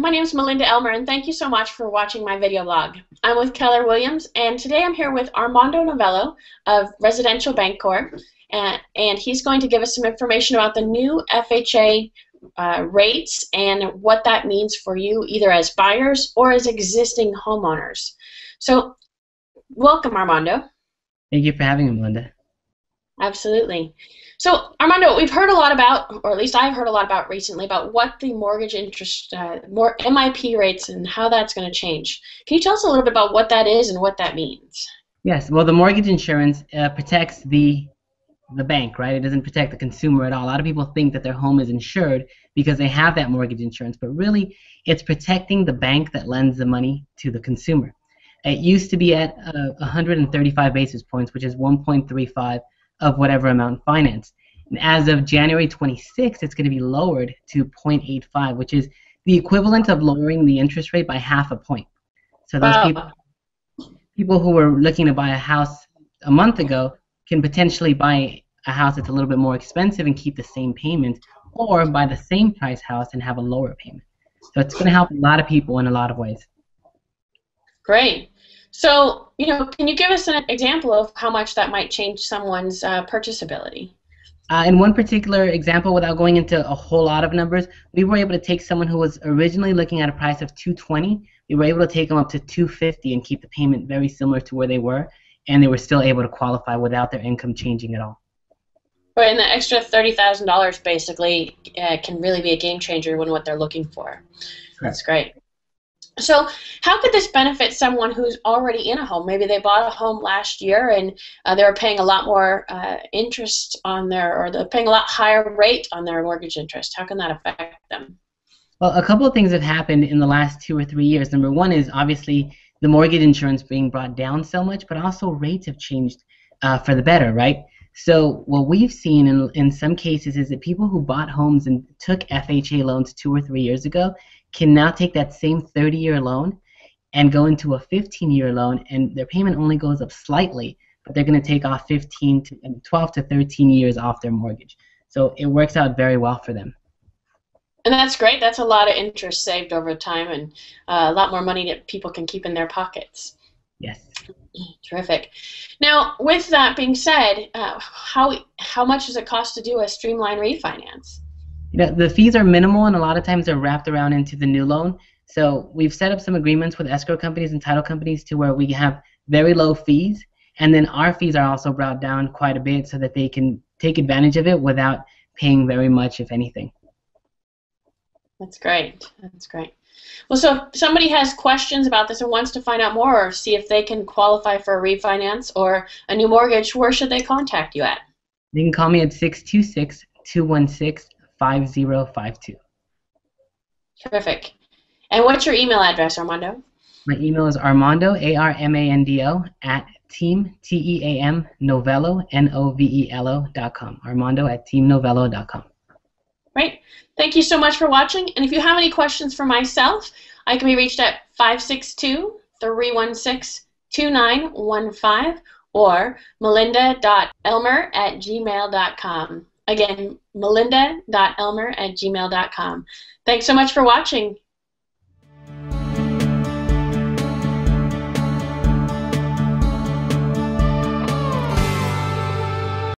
My name is Melinda Elmer, and thank you so much for watching my video log. I'm with Keller Williams, and today I'm here with Armando Novello of Residential Bancorp, and he's going to give us some information about the new FHA rates and what that means for you, either as buyers or as existing homeowners. So, welcome, Armando. Thank you for having me, Melinda. Absolutely. So, Armando, we've heard a lot about, or at least I've heard a lot about recently, about what the mortgage interest, more MIP rates and how that's going to change. Can you tell us a little bit about what that is and what that means? Yes. Well, the mortgage insurance protects the bank, right? It doesn't protect the consumer at all. A lot of people think that their home is insured because they have that mortgage insurance, but really it's protecting the bank that lends the money to the consumer. It used to be at 135 basis points, which is 1.35 of whatever amount financed. And as of January 26, it's going to be lowered to 0.85, which is the equivalent of lowering the interest rate by half a point. So those people who were looking to buy a house a month ago can potentially buy a house that's a little bit more expensive and keep the same payment, or buy the same price house and have a lower payment. So it's going to help a lot of people in a lot of ways. Great. So, you know, can you give us an example of how much that might change someone's purchasability? In one particular example, without going into a whole lot of numbers, we were able to take someone who was originally looking at a price of $220. We were able to take them up to $250 and keep the payment very similar to where they were, and they were still able to qualify without their income changing at all. Right, and the extra $30,000 basically can really be a game changer when what they're looking for. Correct. That's great. So how could this benefit someone who's already in a home? Maybe they bought a home last year and they were paying a lot more interest on their, or they're paying a lot higher rate on their mortgage interest. How can that affect them? Well, a couple of things have happened in the last 2 or 3 years. Number one is obviously the mortgage insurance being brought down so much, but also rates have changed for the better, right? So what we've seen in some cases is that people who bought homes and took FHA loans 2 or 3 years ago can now take that same 30-year loan and go into a 15-year loan, and their payment only goes up slightly, but they're going to take off 12 to 13 years off their mortgage. So it works out very well for them. And that's great. That's a lot of interest saved over time and a lot more money that people can keep in their pockets. Yes. Terrific. Now, with that being said, how much does it cost to do a streamline refinance? You know, the fees are minimal, and a lot of times they're wrapped around into the new loan. So we've set up some agreements with escrow companies and title companies to where we have very low fees, and then our fees are also brought down quite a bit so that they can take advantage of it without paying very much, if anything. That's great. That's great. Well, so if somebody has questions about this and wants to find out more or see if they can qualify for a refinance or a new mortgage, where should they contact you at? They can call me at 626-216-5052. Terrific. And what's your email address, Armando? My email is Armando, A-R-M-A-N-D-O, at team, T-E-A-M, Novello, N-O-V-E-L-O.com. Armando at teamnovello.com. Great. Thank you so much for watching. And if you have any questions for myself, I can be reached at 562-316-2915 or melinda.elmer@gmail.com. Again, melinda.elmer@gmail.com. Thanks so much for watching.